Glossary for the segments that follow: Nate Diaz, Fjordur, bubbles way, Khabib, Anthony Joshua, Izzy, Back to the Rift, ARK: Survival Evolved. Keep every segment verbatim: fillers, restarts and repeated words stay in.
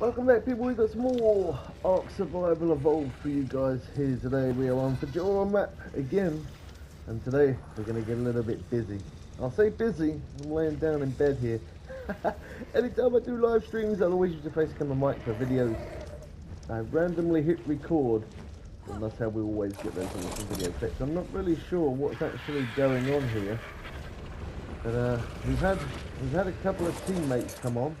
Welcome back, people. We've got some more ARK Survival Evolved for you guys here today. We are on for Fjordur map again, and today we're going to get a little bit busy. I'll say busy, I'm laying down in bed here. Anytime I do live streams, I'll always use the face cam and mic for videos. I randomly hit record, and that's how we always get those awesome video clips. I'm not really sure what's actually going on here, but uh, we've had we've had a couple of teammates come on,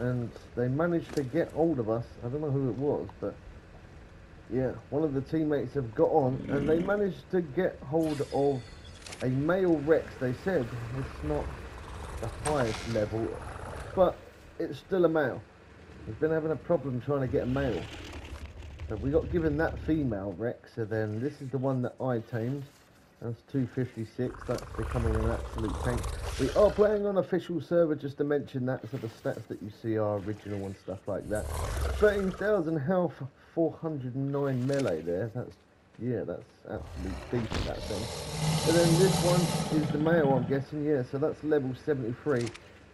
and they managed to get hold of us. I don't know who it was, but yeah, one of the teammates have got on, and they managed to get hold of a male Rex. They said it's not the highest level, but it's still a male. We've been having a problem trying to get a male. So we got given that female Rex, so then this is the one that I tamed. That's two fifty-six, that's becoming an absolute tank. We are playing on official server, just to mention that, so the stats that you see are original and stuff like that. thirteen thousand health, four hundred nine melee there, that's, yeah, that's absolutely decent, that thing. And then this one is the male, I'm guessing, yeah, so that's level seventy-three.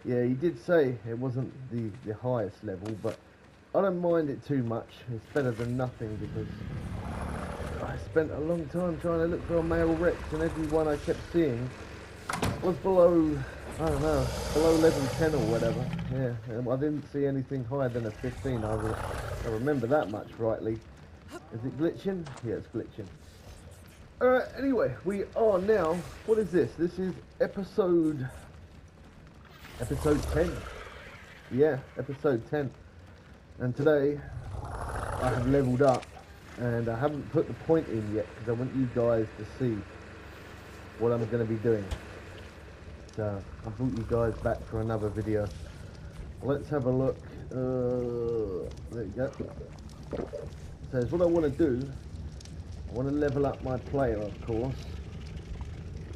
Yeah, he did say it wasn't the, the highest level, but I don't mind it too much. It's better than nothing, because I spent a long time trying to look for a male Rex, and every one I kept seeing was below, I don't know, below level ten or whatever. Yeah, um, I didn't see anything higher than a fifteen. I, re I remember that much rightly. Is it glitching? Yeah, it's glitching. Alright, anyway, we are now, what is this? This is episode... Episode ten. Yeah, episode ten. And today, I have leveled up, and I haven't put the point in yet, because I want you guys to see what I'm going to be doing. So, I brought you guys back for another video. Let's have a look. Uh, there you go. It says, what I want to do, I want to level up my player, of course.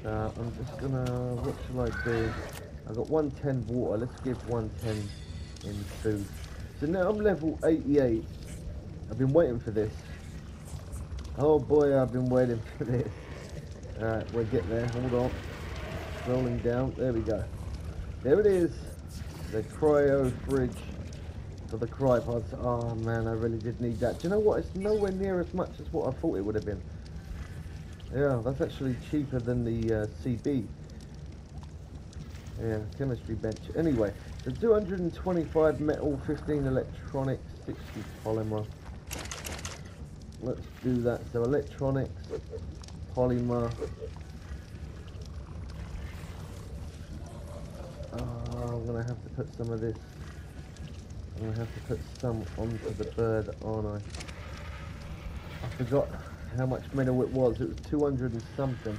Uh, I'm just going to, what shall I do? I've got one ten water, let's give one ten in food. So now I'm level eighty-eight. I've been waiting for this. Oh boy, I've been waiting for this. Alright, we'll get there, hold on. Rolling down, there we go. There it is. The cryo fridge for the cryopods. Oh man, I really did need that. Do you know what, it's nowhere near as much as what I thought it would have been. Yeah, that's actually cheaper than the uh, C B. Yeah, chemistry bench. Anyway, the two hundred twenty-five metal, fifteen electronics, sixty polymer. Let's do that. So electronics, polymer. Oh, I'm gonna have to put some of this. I'm gonna have to put some onto the bird, aren't I? I forgot how much metal it was. It was two hundred and something.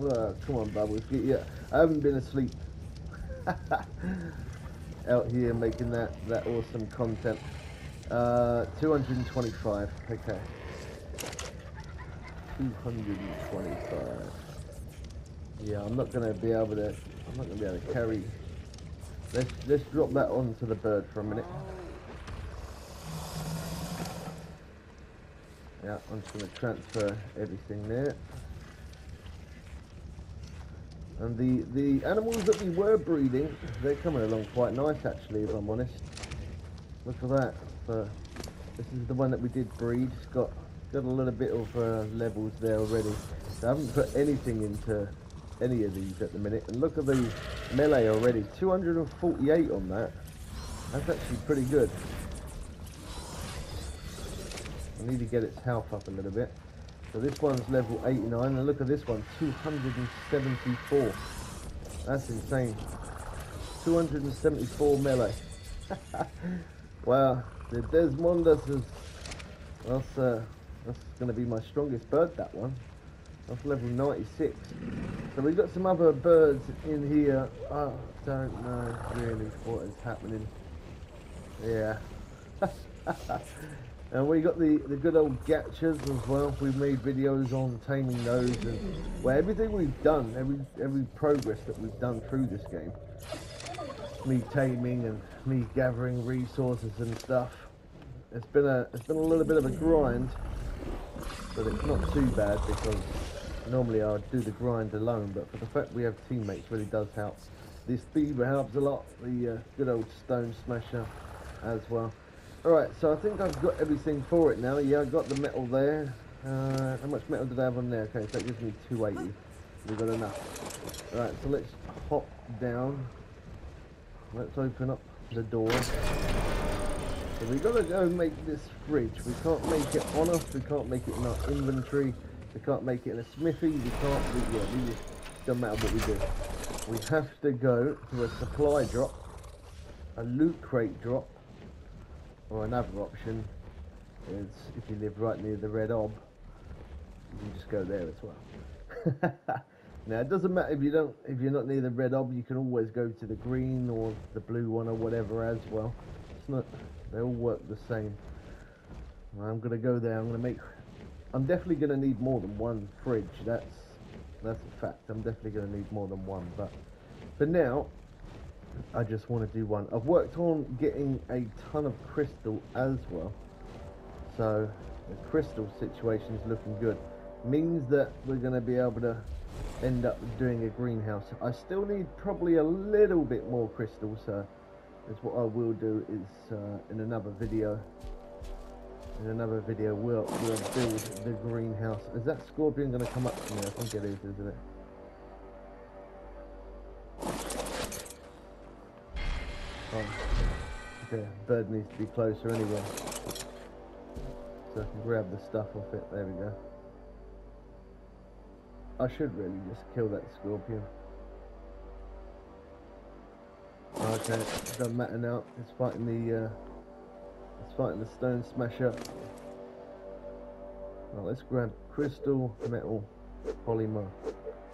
Oh, come on, Bubbles, get you. I haven't been asleep. Out here making that, that awesome content. Uh, two hundred twenty-five, okay. two hundred twenty-five. Yeah, I'm not gonna be able to, I'm not gonna be able to carry. Let's, let's drop that onto the bird for a minute. Yeah, I'm just gonna transfer everything there. And the, the animals that we were breeding, they're coming along quite nice actually, if I'm honest. Look at that. So, this is the one that we did breed. It's got, got a little bit of uh, levels there already. So I haven't put anything into any of these at the minute. And look at the melee already. two hundred forty-eight on that. That's actually pretty good. I need to get its health up a little bit. So this one's level eighty-nine, and look at this one, two hundred seventy-four. That's insane. two hundred seventy-four melee. Wow, the Desmond is, that's, uh, that's going to be my strongest bird, that one. That's level ninety-six. So we've got some other birds in here. I don't know really what is happening. Yeah. And we got the, the good old gachas as well. We've made videos on taming those, and where everything we've done, every every progress that we've done through this game, me taming and me gathering resources and stuff. It's been a it's been a little bit of a grind, but it's not too bad because normally I'd do the grind alone. But for the fact we have teammates really does help. this beaver helps a lot, the uh, good old stone smasher as well. Alright, so I think I've got everything for it now. Yeah, I've got the metal there. Uh, how much metal did I have on there? Okay, so that gives me two eighty. We've got enough. Alright, so let's hop down. Let's open up the door. So we've got to go make this fridge. We can't make it on us. We can't make it in our inventory. We can't make it in a smithy. We can't do yeah, we just don't matter what we do. We have to go to a supply drop, a loot crate drop, or another option is if you live right near the red ob, you can just go there as well. Now it doesn't matter if you don't if you're not near the red ob, you can always go to the green or the blue one or whatever as well. It's not they all work the same. I'm gonna go there, I'm gonna make I'm definitely gonna need more than one fridge, that's that's a fact. I'm definitely gonna need more than one, but for now I just want to do one. I've worked on getting a ton of crystal as well, so the crystal situation is looking good. Means that we're going to be able to end up doing a greenhouse. I still need probably a little bit more crystal, so that's what I will do is uh, in another video. In another video, we'll, we'll build the greenhouse. Is that scorpion going to come up to me? I think it is, isn't it? Oh, okay, bird needs to be closer anyway, so I can grab the stuff off it. There we go. I should really just kill that scorpion. Okay, it doesn't matter now. It's fighting the uh, it's fighting the stone smasher. Well, let's grab crystal, metal, polymer,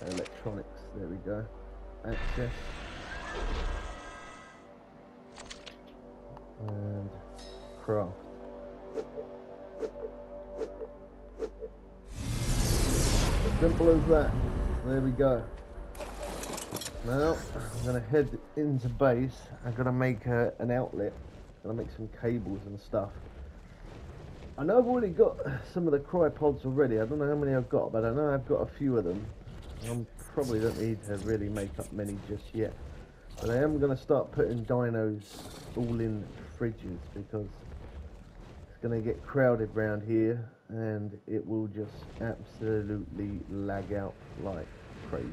electronics. There we go. Access. And craft. Simple as that. There we go. Now I'm gonna head into base. I'm gonna make uh, an outlet. I'm gonna make some cables and stuff. I know I've already got some of the cryopods already. I don't know how many I've got, but I know I've got a few of them. I probably don't need to really make up many just yet. But I am gonna start putting dinos all in fridges because it's going to get crowded round here and it will just absolutely lag out like crazy.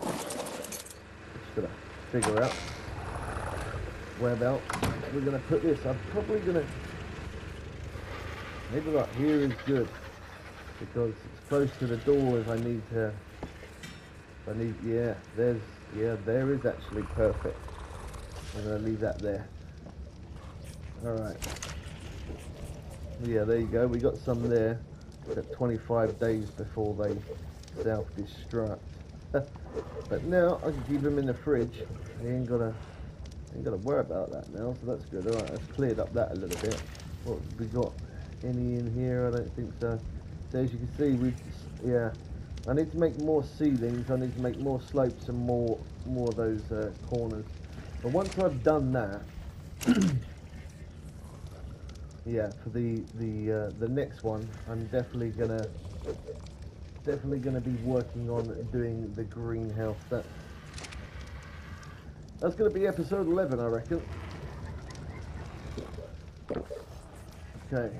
Just got to figure out where about we're going to put this. I'm probably going to maybe right here is good because it's close to the door if I need to. If I need yeah there's yeah there is actually perfect. I'm going to leave that there. Alright. Yeah, there you go. We got some there. Got twenty-five days before they self-destruct. But now I can keep them in the fridge. I ain't gotta, ain't gotta worry about that now, so that's good. Alright, I've cleared up that a little bit. What have we got? Any in here? I don't think so. So as you can see, we yeah. I need to make more ceilings. I need to make more slopes and more, more of those uh, corners. But once I've done that. Yeah, for the the uh, the next one, I'm definitely gonna definitely gonna be working on doing the greenhouse. That that's gonna be episode eleven, I reckon. Okay,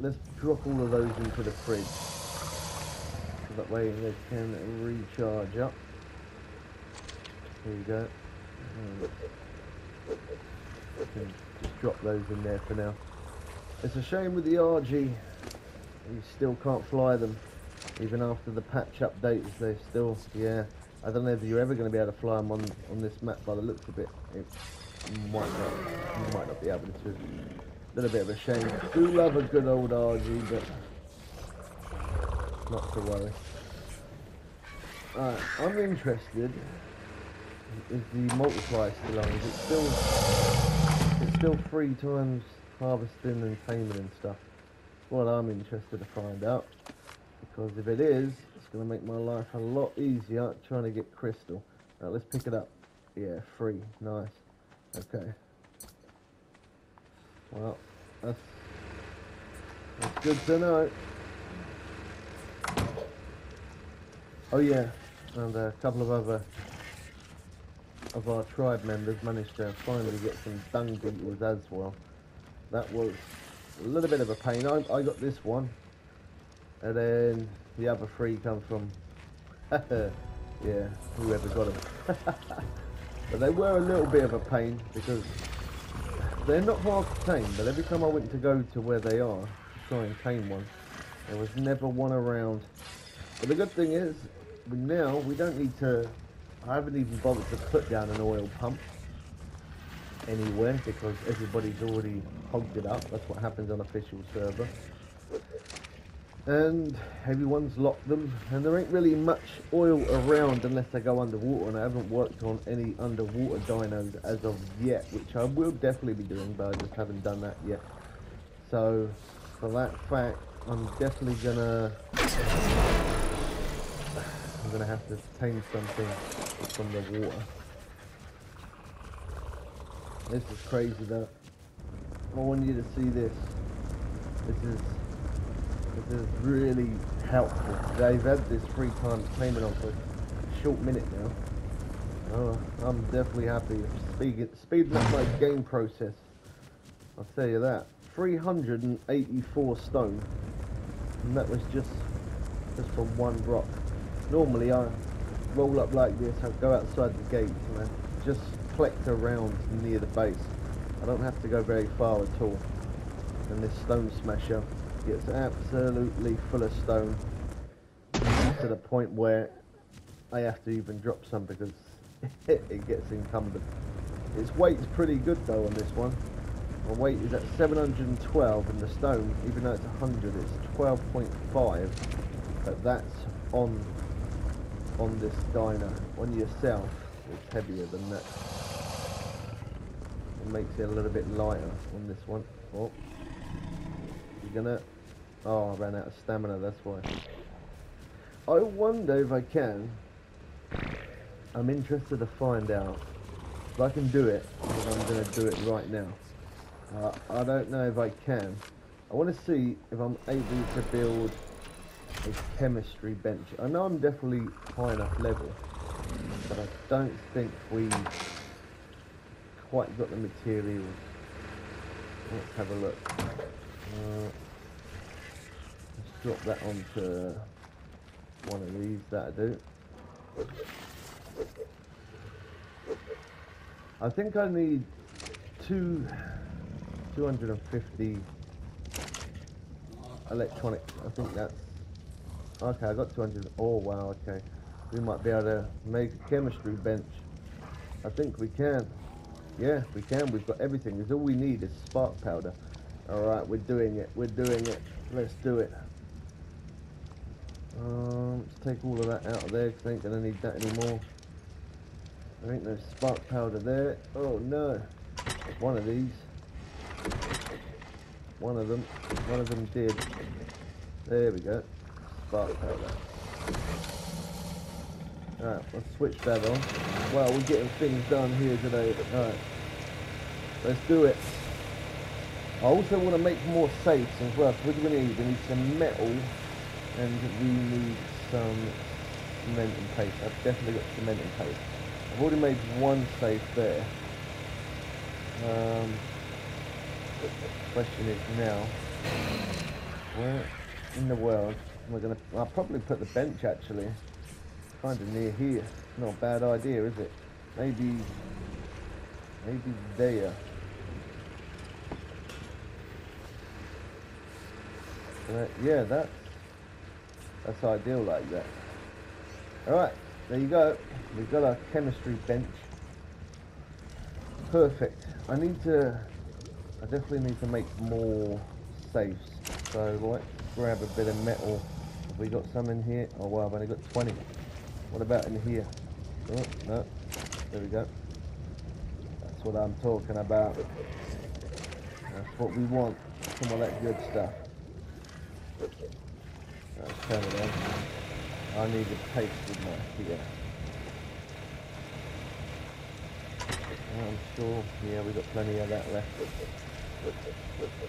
let's drop all of those into the fridge so that way they can recharge up. There you go. Okay. Just drop those in there for now. It's a shame with the R G, you still can't fly them even after the patch updates. They still, yeah, I don't know if you're ever going to be able to fly them on on this map by the looks of it. It might not, you might not be able to. A little bit of a shame. I do love a good old R G, but not to worry. Alright, I'm interested. Is the multiply still on? Is it still? It's still three times harvesting and taming and stuff. Well, I'm interested to find out, because if it is, it's going to make my life a lot easier trying to get crystal. Now let's pick it up. Yeah, free. Nice. Okay. Well, that's, that's good to know. Oh yeah, and a couple of other of our tribe members managed to finally get some dung beetles as well. That was a little bit of a pain. I, I got this one, and then the other three come from yeah, whoever got them. But they were a little bit of a pain because they're not hard to tame, but every time I went to go to where they are to try and tame one, there was never one around. But the good thing is, now we don't need to, I haven't even bothered to put down an oil pump anywhere because everybody's already hogged it up. That's what happens on official server. And everyone's locked them, and there ain't really much oil around unless they go underwater, and I haven't worked on any underwater dinos as of yet, which I will definitely be doing, but I just haven't done that yet. So for that fact, I'm definitely gonna I'm gonna have to tame something from the water. This is crazy though. I want you to see this. This is This is really helpful. They've had this three times payment on for a short minute now. Oh, I'm definitely happy. Speeding, speeding up my game process, I'll tell you that. three hundred eighty-four stone, and that was just just from one rock. Normally I roll up like this, I go outside the gate, and I just collect around near the base. I don't have to go very far at all. And this stone smasher gets absolutely full of stone to the point where I have to even drop some because it gets encumbered. Its weight's pretty good though on this one. My weight is at seven hundred twelve, and the stone, even though it's one hundred, it's twelve point five, but that's on on this dino. On yourself, it's heavier than that. It makes it a little bit lighter on this one. Oh, you're gonna... Oh, I ran out of stamina, that's why. I wonder if I can. I'm interested to find out if I can do it, but I'm going to do it right now. Uh, I don't know if I can. I want to see if I'm able to build a chemistry bench. I know I'm definitely high enough level, but I don't think we quite got the materials. Let's have a look. Uh, Drop that onto one of these, that'll do. I think I need two, two hundred fifty electronic, I think that's, okay, I got two hundred, oh wow, okay. We might be able to make a chemistry bench. I think we can. Yeah, we can, we've got everything, because all we need is spark powder. Alright, we're doing it, we're doing it, let's do it. Um, let's take all of that out of there because I ain't gonna need that anymore. There ain't no spark powder there. Oh no! One of these. One of them. One of them did. There we go. Spark powder. Alright, let's switch that on. Wow, we're getting things done here today. Alright. Let's do it. I also want to make more safes as well. So what do we need? We need some metal. And we need some cement and paste. I've definitely got cement and paste. I've already made one safe there. Um, the question is now, where in the world am I gonna? I'll probably put the bench actually, kind of near here. Not a bad idea, is it? Maybe, maybe there. Uh, yeah, that. That's ideal like that. Alright, there you go. We've got our chemistry bench. Perfect. I need to... I definitely need to make more safes. So let's grab a bit of metal. Have we got some in here? Oh wow, I've only got twenty. What about in here? Oh, no. There we go. That's what I'm talking about. That's what we want. Some of that good stuff. Let's turn it on. I need to paste with my here. I'm sure, yeah, we've got plenty of that left. We've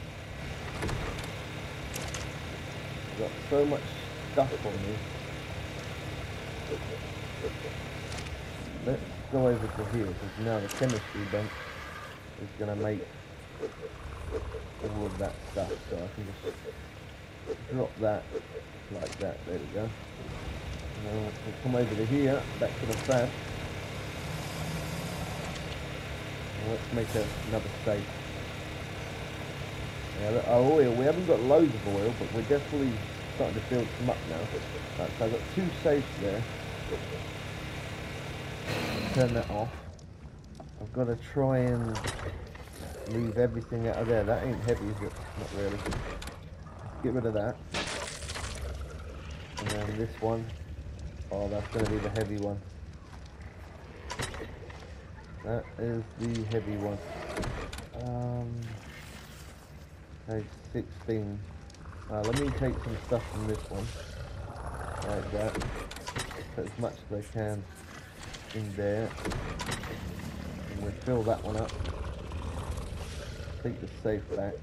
got so much stuff on me. Let's go over to here, because now the chemistry bench is going to make all of that stuff, so I can just drop that like that, there we go. And then we'll come over to here, back to the fab. And let's make a, another state. Yeah, our oil, we haven't got loads of oil, but we're definitely starting to build some up now. Right, so I've got two safes there. Turn that off. I've got to try and leave everything out of there. That ain't heavy, is it? Not really. Get rid of that. And then this one. Oh, that's going to be the heavy one. That is the heavy one. Um, page sixteen. Uh, let me take some stuff from this one. Like that. Put as much as I can in there. And we'll fill that one up. Take the safe back.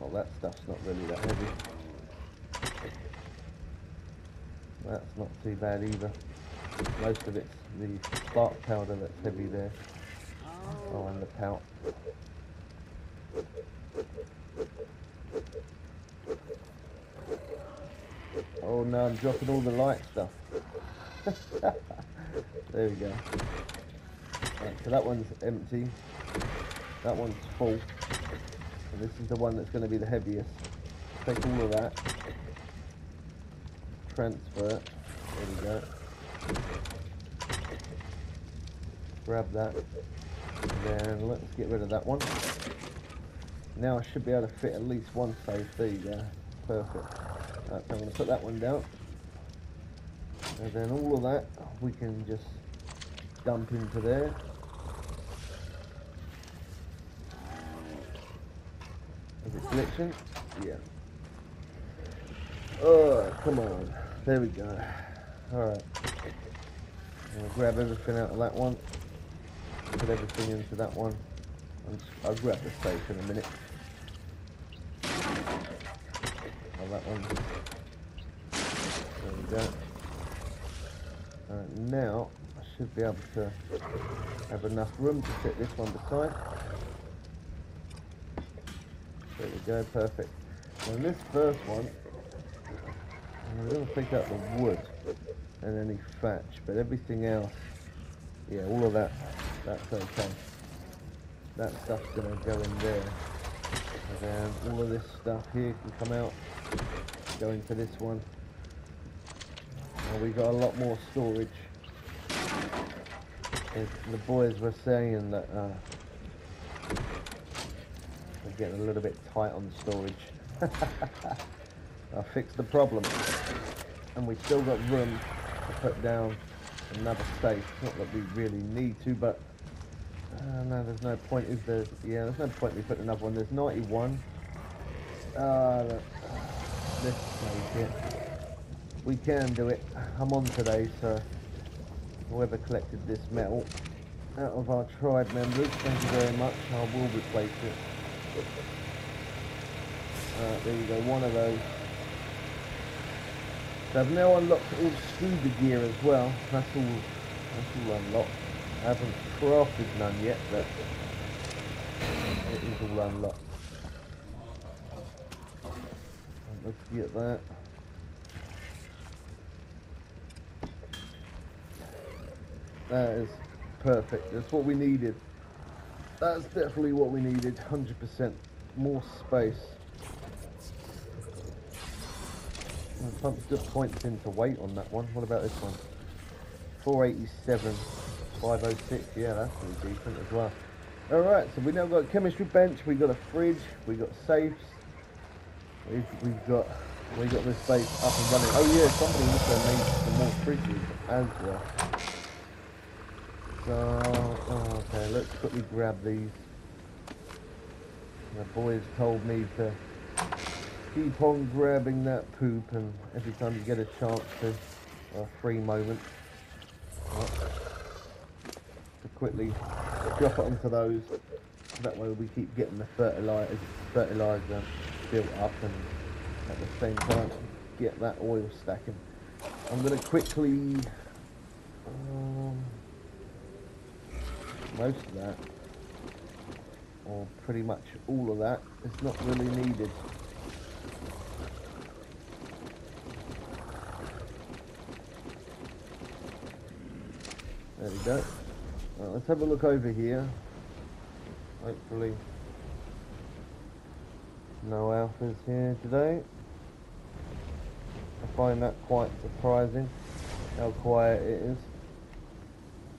Well, that stuff's not really that heavy. That's not too bad either. Most of it's the spark powder that's heavy there. Oh, and the pout. Oh no, I'm dropping all the light stuff. There we go. Right, so that one's empty. That one's full. And this is the one that's going to be the heaviest. Take all of that. Transfer. There we go. Grab that. And then let's get rid of that one. Now I should be able to fit at least one safe. There you go. Perfect. Right, so I'm going to put that one down. And then all of that we can just dump into there. Is it glitching? Yeah. Oh, come on. There we go. Alright. I'm going to grab everything out of that one. Put everything into that one. I'll grab the safe in a minute. Oh, that one. There we go. Alright, now I should be able to have enough room to fit this one beside. There we go, perfect. And this first one, I'm going to pick up the wood and any thatch, but everything else, yeah, all of that, that's okay. That stuff's going to go in there. And then all of this stuff here can come out, go into this one. We got a lot more storage. It's, the boys were saying that uh, we're getting a little bit tight on storage. I fixed the problem, and we still got room to put down another safe. Not that we really need to, but uh, no, there's no point. Is there? Yeah, there's no point we put another one. There's ninety-one. Uh, let's make it. We can do it. I'm on today, so whoever collected this metal out of our tribe members, thank you very much. I will replace it. Alright, there you go, one of those. So I've now unlocked all scuba gear as well. That's all, that's all unlocked. I haven't crafted none yet, but it is all unlocked. Let's get that. That is perfect. That's what we needed. That's definitely what we needed. one hundred percent more space. I've pumped good points into weight on that one. What about this one? four eighty-seven, five oh six. Yeah, that's pretty decent as well. Alright, so we now got a chemistry bench. We've got a fridge. We've got safes. We've, we've got we got this base up and running. Oh yeah, somebody also made some more fridges as well. So, oh, okay, let's quickly grab these. The boys told me to keep on grabbing that poop, and every time you get a chance to, or a free moment, right, to quickly drop it onto those. That way we keep getting the fertilizer, fertilizer built up, and at the same time get that oil stacking. I'm going to quickly... Um, most of that, or pretty much all of that, is not really needed. There we go. Right, let's have a look over here. Hopefully no alphas here today. I find that quite surprising how quiet it is.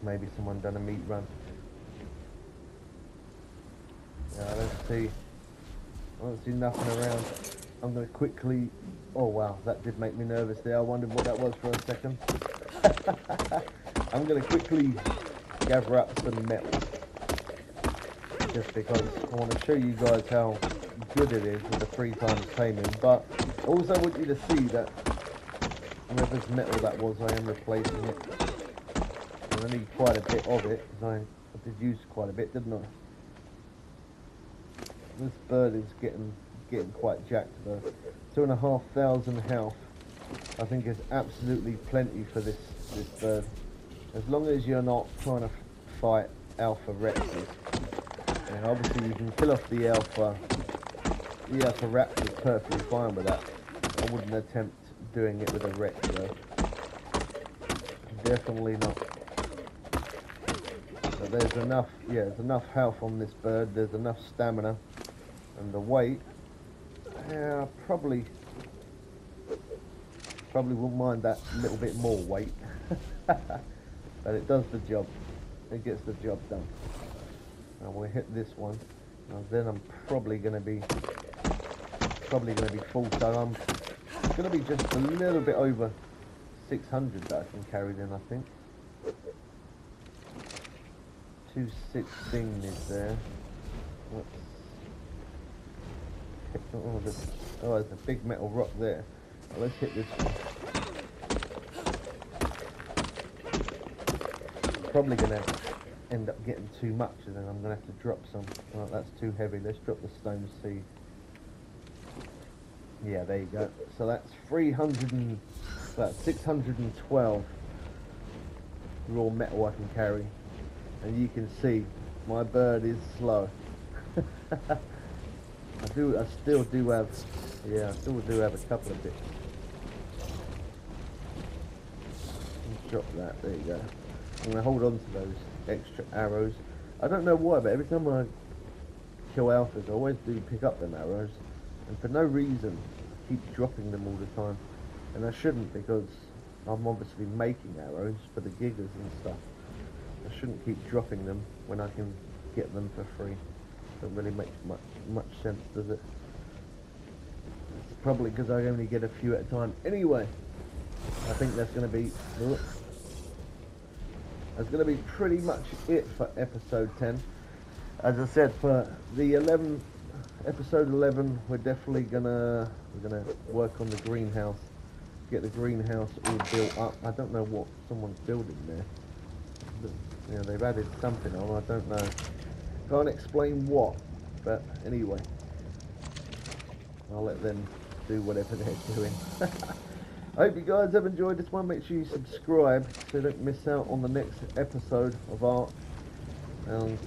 Maybe someone done a meat run. Yeah, I don't see I don't see nothing around. I'm gonna quickly... oh wow, that did make me nervous there. I wondered what that was for a second. I'm gonna quickly gather up some metal, just because I want to show you guys how good it is with the three times taming, but I also want you to see that whatever's metal that was, I am replacing it. And I need quite a bit of it, because I, I did use quite a bit, didn't I? This bird is getting getting quite jacked though. Two and a half thousand health, I think, is absolutely plenty for this, this bird. As long as you're not trying to fight alpha raptors, and obviously you can kill off the alpha, the alpha raptor is perfectly fine with that. I wouldn't attempt doing it with a rex though. Definitely not. But there's enough, yeah, there's enough health on this bird, there's enough stamina, and the weight, yeah, probably, probably wouldn't mind that little bit more weight. But it does the job. It gets the job done. And we'll hit this one. And then I'm probably going to be probably going to be full. So I'm going to be just a little bit over six hundred that I can carry then, I think. two sixteen is there. Let's... oh, there's, oh, there's a big metal rock there. Well, let's hit this one. Probably gonna end up getting too much, and then I'm gonna have to drop some. Oh, that's too heavy. Let's drop the stone seed. Yeah, there you go. So that's three hundred and about six hundred twelve raw metal I can carry, and you can see my bird is slow. I do, I still do have, yeah, I still do have a couple of bits. Drop that. There you go. I'm going to hold on to those extra arrows. I don't know why, but every time I kill alphas, I always do pick up them arrows. And for no reason, I keep dropping them all the time. And I shouldn't, because I'm obviously making arrows for the giggers and stuff. I shouldn't keep dropping them when I can get them for free. Doesn't really make much, much sense, does it? It's probably because I only get a few at a time. Anyway, I think that's going to be... look, that's going to be pretty much it for episode ten. As I said, for the eleven, episode eleven, we're definitely gonna we're gonna work on the greenhouse, get the greenhouse all built up. I don't know what someone's building there. You know, they've added something on. I don't know. Can't explain what. But anyway, I'll let them do whatever they're doing. I hope you guys have enjoyed this one. Make sure you subscribe so you don't miss out on the next episode of ARK. And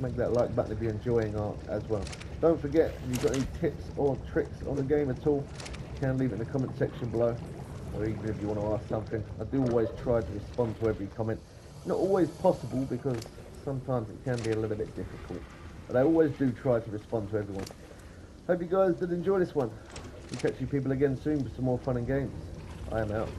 make that like button if you're enjoying ARK as well. Don't forget, if you've got any tips or tricks on the game at all, you can leave it in the comment section below. Or even if you want to ask something. I do always try to respond to every comment. Not always possible, because sometimes it can be a little bit difficult. But I always do try to respond to everyone. Hope you guys did enjoy this one. We'll catch you people again soon for some more fun and games. I am out.